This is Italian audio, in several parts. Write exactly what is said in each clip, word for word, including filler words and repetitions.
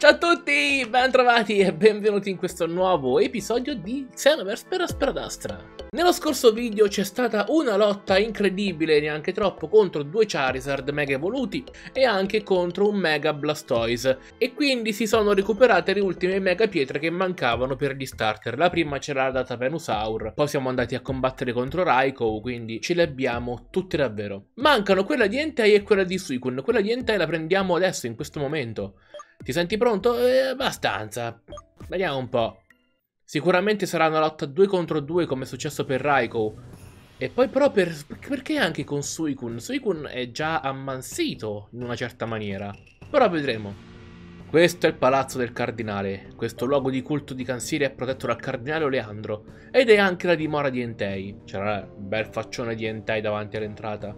Ciao a tutti, ben trovati e benvenuti in questo nuovo episodio di Xenoverse per Aspradastra. Nello scorso video c'è stata una lotta incredibile, neanche troppo, contro due Charizard mega evoluti e anche contro un mega Blastoise, e quindi si sono recuperate le ultime mega pietre che mancavano per gli starter. La prima ce l'ha data Venusaur, poi siamo andati a combattere contro Raikou, quindi ce le abbiamo tutte davvero. Mancano quella di Entei e quella di Suicune. Quella di Entei la prendiamo adesso, in questo momento. Ti senti pronto? Eh, abbastanza. Vediamo un po'. Sicuramente sarà una lotta due contro due come è successo per Raikou. E poi però per... perché anche con Suicune? Suicune è già ammansito in una certa maniera. Però vedremo. Questo è il palazzo del cardinale. Questo luogo di culto di Cansilia è protetto dal cardinale Oleandro. Ed è anche la dimora di Entei. C'era il bel faccione di Entei davanti all'entrata.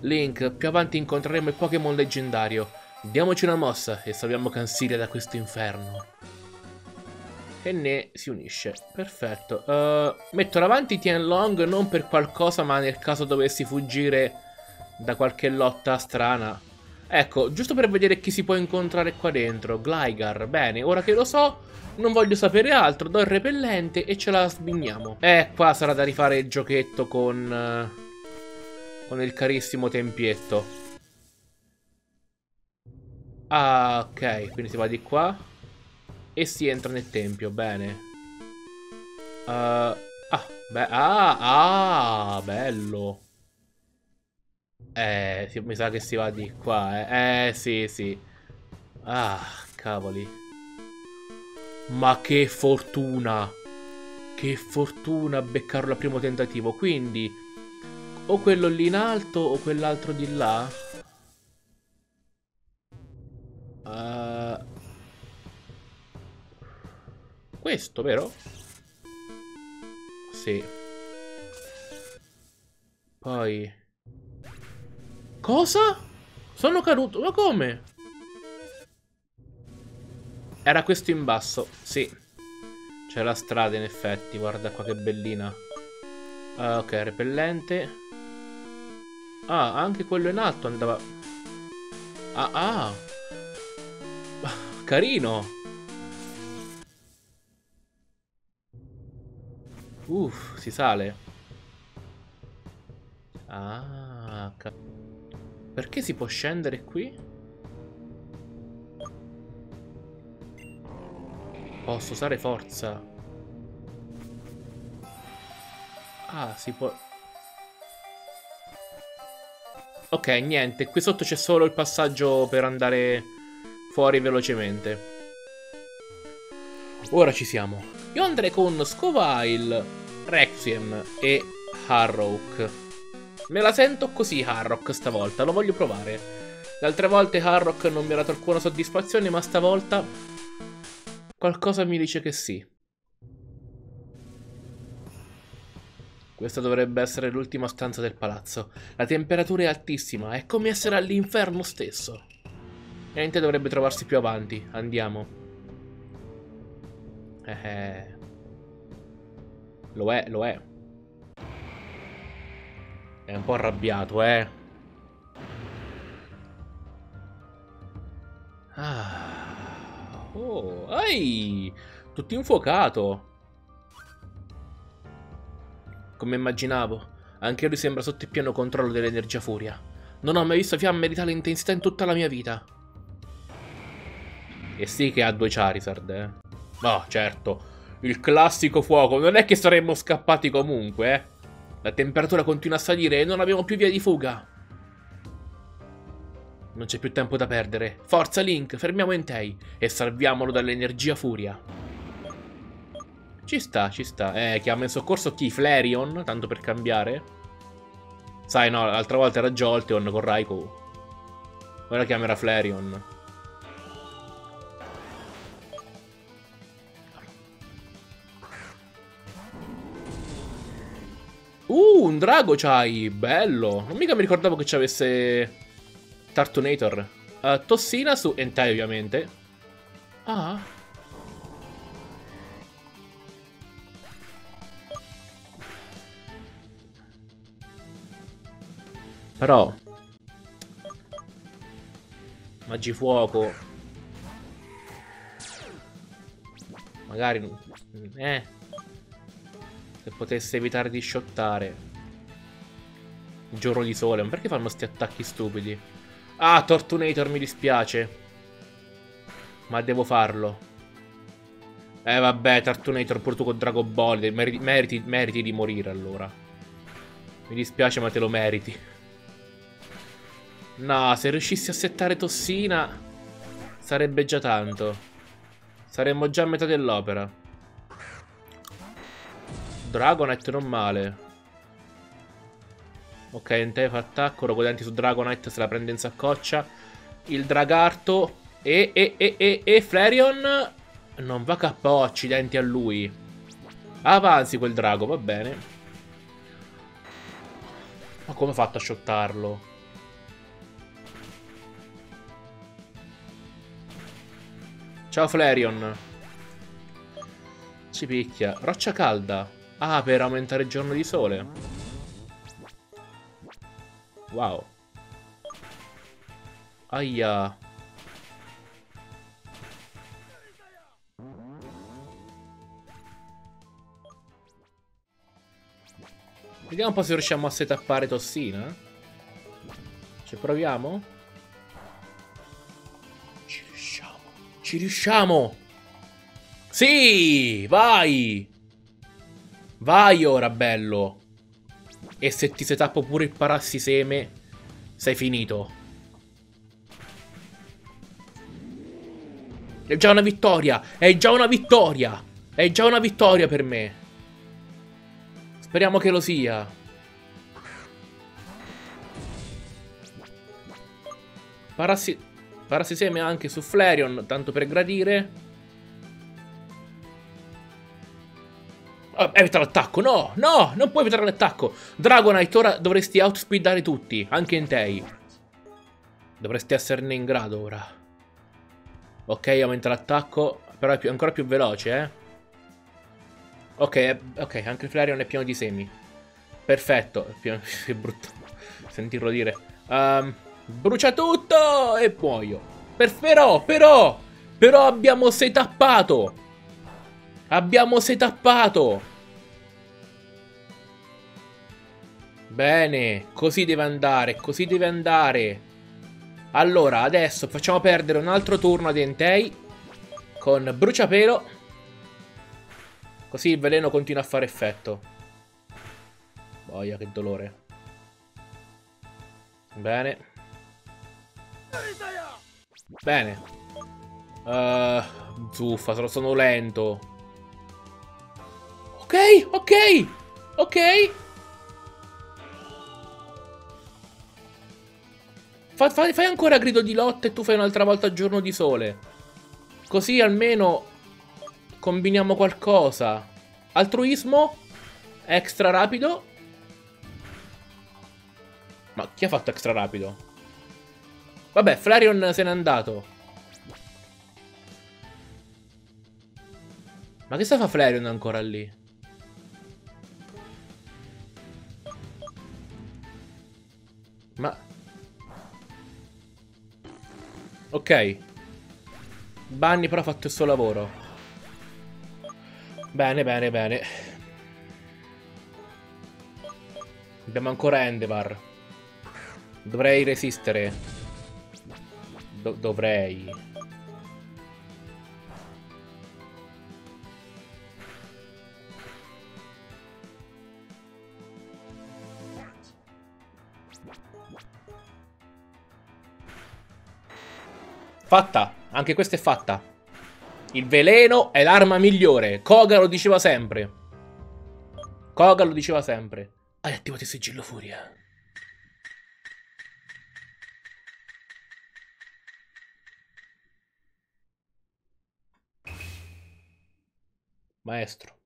Link, più avanti incontreremo il Pokémon leggendario. Diamoci una mossa e salviamo Cansilia da questo inferno. E ne si unisce. Perfetto. Uh, metto davanti Tianlong non per qualcosa, ma nel caso dovessi fuggire da qualche lotta strana. Ecco, giusto per vedere chi si può incontrare qua dentro. Gligar. Bene, ora che lo so, non voglio sapere altro. Do il repellente e ce la sbigniamo. Eh, qua sarà da rifare il giochetto con... Uh, con il carissimo tempietto. Ah, ok, quindi si va di qua e si entra nel tempio, bene. uh, ah, beh, ah, ah, bello. Eh, si, mi sa che si va di qua, eh, eh sì, sì. Ah, cavoli. Ma che fortuna. Che fortuna beccarlo al primo tentativo, quindi o quello lì in alto o quell'altro di là. Uh, questo, vero? Sì. Poi cosa? Sono caduto, ma come? Era questo in basso, sì. C'è la strada in effetti, guarda qua che bellina. uh, Ok, repellente. Ah, anche quello in alto andava. Ah, ah, carino. Uff, si sale. Ah, perché si può scendere qui? Posso usare forza. Ah, si può. Ok, niente, qui sotto c'è solo il passaggio per andare fuori velocemente. Ora ci siamo. Io andrei con Scovail, Requiem e Harrock. Me la sento così Harrock stavolta, lo voglio provare. Le altre volte Harrock non mi ha dato alcuna soddisfazione, ma stavolta qualcosa mi dice che sì. Questa dovrebbe essere l'ultima stanza del palazzo. La temperatura è altissima, è come essere all'inferno stesso. Niente, dovrebbe trovarsi più avanti. Andiamo. Eh, eh. Lo è, lo è. È un po' arrabbiato, eh. Ah. Oh, ehi! Tutto infuocato. Come immaginavo, anche lui sembra sotto il pieno controllo dell'energia furia. Non ho mai visto fiamme di tale intensità in tutta la mia vita. E sì che ha due Charizard, eh. No, certo. Il classico fuoco. Non è che saremmo scappati comunque, eh. La temperatura continua a salire e non abbiamo più via di fuga. Non c'è più tempo da perdere. Forza Link, fermiamo Entei e salviamolo dall'energia furia. Ci sta, ci sta. Eh, chiama in soccorso chi? Flareon, tanto per cambiare. Sai, no, l'altra volta era Jolteon con Raikou. Ora chiamerà Flareon. Uh, un drago c'hai, bello. Non mica mi ricordavo che ci avesse Turtonator. uh, Tossina su Entei ovviamente. Ah, però Magifuoco. Magari... Eh. Se potesse evitare di sciottare. Giorno di sole. Ma perché fanno sti attacchi stupidi? Ah, Turtonator, mi dispiace. Ma devo farlo. Eh vabbè, Turtonator, pure tu con Dragon Ball. Meriti, meriti, meriti di morire allora. Mi dispiace, ma te lo meriti. No, se riuscissi a settare Tossina sarebbe già tanto. Saremmo già a metà dell'opera. Dragonite non male. Ok, Entei fa attacco. Roccodenti su Dragonite, se la prende in saccoccia. Il Dragarto. E, e, e, e, e Flareon non va K O, accidenti a lui. Avanzi quel drago, va bene. Ma come ho fatto a shottarlo? Ciao Flareon. Ci picchia. Roccia calda. Ah, per aumentare il giorno di sole. Wow. Aia. Vediamo un po' se riusciamo a setappare Tossina. Ci proviamo? Ci riusciamo. Ci riusciamo! Sì! Vai! Vai ora, bello! E se ti setappo pure il parassiseme, sei finito. È già una vittoria! È già una vittoria! È già una vittoria per me! Speriamo che lo sia. Parassi... Parassiseme anche su Flareon, tanto per gradire. Oh, evita l'attacco, no, no, non puoi evitare l'attacco. Dragonite, ora dovresti outspeedare tutti, anche Entei. Dovresti esserne in grado ora. Ok, aumenta l'attacco, però è più, ancora più veloce, eh. Ok, ok, anche il Flareon è pieno di semi. Perfetto. Pieno... Che brutto sentirlo dire. Um, brucia tutto e muoio. Per... Però, però, però abbiamo setappato. Abbiamo setappato. Bene, così deve andare, così deve andare. Allora, adesso facciamo perdere un altro turno ad Entei con Bruciapelo. Così il veleno continua a fare effetto. Boia, che dolore. Bene. Bene. Uh, zuffa, sono lento. Ok, ok, ok. Fa, fa, fai ancora grido di lotta e tu fai un'altra volta giorno di sole. Così almeno... combiniamo qualcosa. Altruismo. Extra rapido. Ma chi ha fatto extra rapido? Vabbè, Flareon se n'è andato. Ma che sta fa Flareon ancora lì? Ma... Ok. Bunny però ha fatto il suo lavoro. Bene, bene, bene. Abbiamo ancora Endevar. Dovrei resistere. Do- dovrei. Fatta. Anche questa è fatta. Il veleno è l'arma migliore. Koga lo diceva sempre. Koga lo diceva sempre. Hai attivato il sigillo furia. Maestro.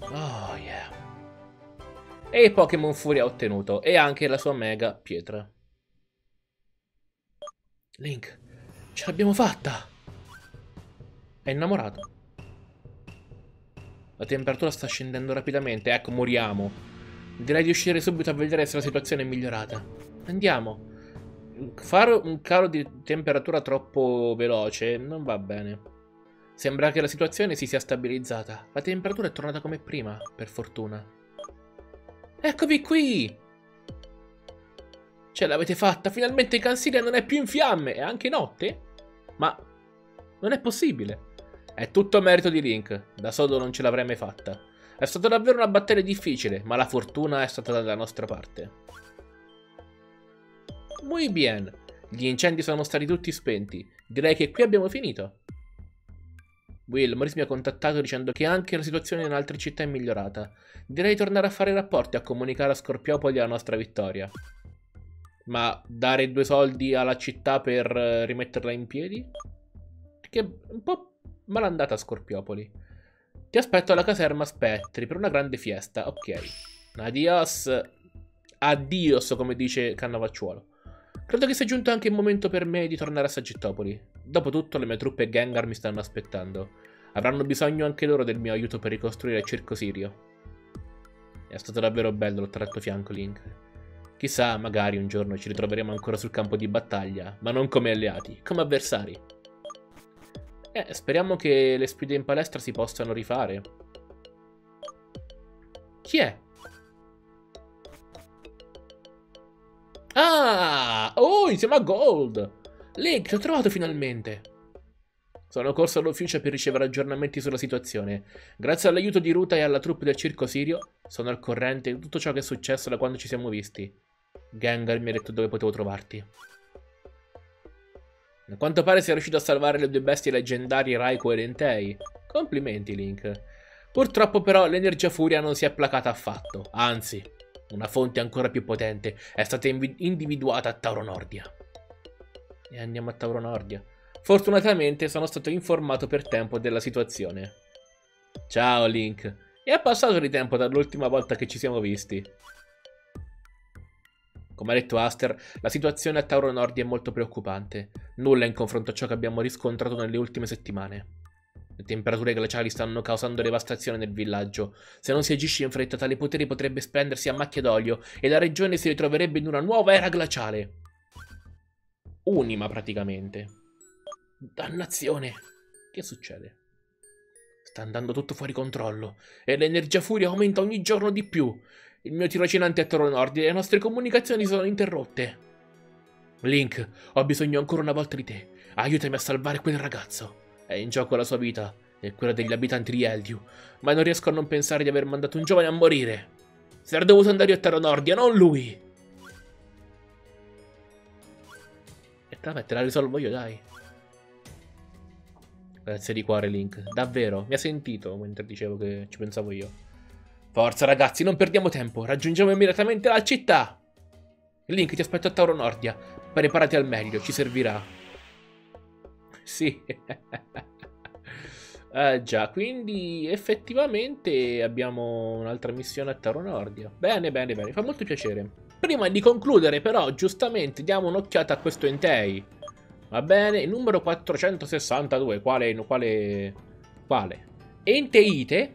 Oh yeah. E il Pokémon furia ha ottenuto. E anche la sua mega pietra. Link, ce l'abbiamo fatta. È innamorato. La temperatura sta scendendo rapidamente. Ecco, moriamo. Direi di uscire subito a vedere se la situazione è migliorata. Andiamo. Fare un calo di temperatura troppo veloce non va bene. Sembra che la situazione si sia stabilizzata. La temperatura è tornata come prima, per fortuna. Eccovi qui! Ce l'avete fatta! Finalmente Cansilia non è più in fiamme! È anche notte? Ma non è possibile! È tutto merito di Link. Da solo non ce l'avrei mai fatta. È stata davvero una battaglia difficile, ma la fortuna è stata dalla nostra parte. Muy bien. Gli incendi sono stati tutti spenti. Direi che qui abbiamo finito. Will, Maurice mi ha contattato dicendo che anche la situazione in altre città è migliorata. Direi tornare a fare rapporti e a comunicare a Scorpiopoli la nostra vittoria. Ma dare due soldi alla città per rimetterla in piedi? Che è un po' malandata Scorpiopoli. Ti aspetto alla caserma Spettri per una grande fiesta. Ok. Adios. Adios, come dice Cannavacciuolo. Credo che sia giunto anche il momento per me di tornare a Sagittopoli. Dopotutto le mie truppe Gengar mi stanno aspettando. Avranno bisogno anche loro del mio aiuto per ricostruire il Circo Sirio. È stato davvero bello lottare al tuo fianco, Link. Chissà, magari un giorno ci ritroveremo ancora sul campo di battaglia, ma non come alleati, come avversari. Eh, speriamo che le sfide in palestra si possano rifare. Chi è? Ah! Oh, insieme a Gold! Link, ti ho trovato finalmente! Sono corso all'ufficio per ricevere aggiornamenti sulla situazione. Grazie all'aiuto di Ruta e alla troupe del Circo Sirio, sono al corrente di tutto ciò che è successo da quando ci siamo visti. Gengar mi ha detto dove potevo trovarti. A quanto pare sei riuscito a salvare le due bestie leggendarie Raikou ed Entei. Complimenti, Link. Purtroppo però l'energia furia non si è placata affatto. Anzi, una fonte ancora più potente è stata individuata a Tauro Nordia. E andiamo a Tauro Nordia. Fortunatamente sono stato informato per tempo della situazione. Ciao, Link. È passato di tempo dall'ultima volta che ci siamo visti. Come ha detto Aster, la situazione a Tauro Nordia è molto preoccupante. Nulla in confronto a ciò che abbiamo riscontrato nelle ultime settimane. Le temperature glaciali stanno causando devastazione nel villaggio. Se non si agisce in fretta, tale potere potrebbe splendersi a macchia d'olio e la regione si ritroverebbe in una nuova era glaciale. Unima, praticamente. Dannazione! Che succede? Sta andando tutto fuori controllo e l'energia furia aumenta ogni giorno di più. Il mio tirocinante è a Terror Nordia e le nostre comunicazioni sono interrotte. Link, ho bisogno ancora una volta di te. Aiutami a salvare quel ragazzo. È in gioco la sua vita e quella degli abitanti di Eldiu, ma non riesco a non pensare di aver mandato un giovane a morire. Sarei dovuto andare io a Terror Nordia, non lui. E vabbè, te la risolvo io, dai. Grazie di cuore, Link. Davvero, mi ha sentito mentre dicevo che ci pensavo io. Forza ragazzi, non perdiamo tempo, raggiungiamo immediatamente la città! Link, ti aspetto a Tauro Nordia, preparati al meglio, ci servirà. Sì. eh, già, quindi effettivamente abbiamo un'altra missione a Tauro Nordia. Bene, bene, bene, fa molto piacere. Prima di concludere però, giustamente, diamo un'occhiata a questo Entei. Va bene, il numero quattrocentosessantadue, quale... quale... quale? Enteite...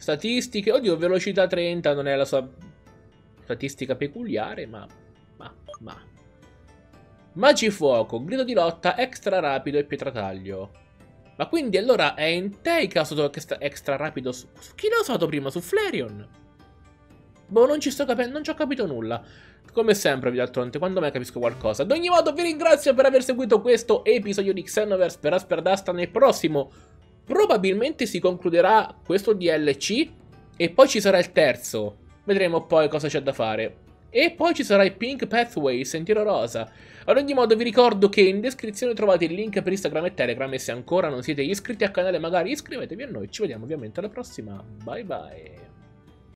Statistiche, oddio, velocità trenta non è la sua statistica peculiare, ma... ma... ma... Magifuoco, grido di lotta, extra rapido e pietrataglio. Ma quindi allora è Entei che ha usato extra rapido su... su chi l'ha usato prima? Su Flareon? Boh, non ci sto capendo, non ci ho capito nulla. Come sempre, d'altronde, quando mai capisco qualcosa. Ad ogni modo, vi ringrazio per aver seguito questo episodio di Xenoverse per Asperdasta. Nel prossimo... probabilmente si concluderà questo D L C e poi ci sarà il terzo. Vedremo poi cosa c'è da fare. E poi ci sarà il Pink Pathway, Sentiero Rosa. Ad ogni modo vi ricordo che in descrizione trovate il link per Instagram e Telegram e se ancora non siete iscritti al canale magari iscrivetevi a noi. Ci vediamo ovviamente alla prossima. Bye bye.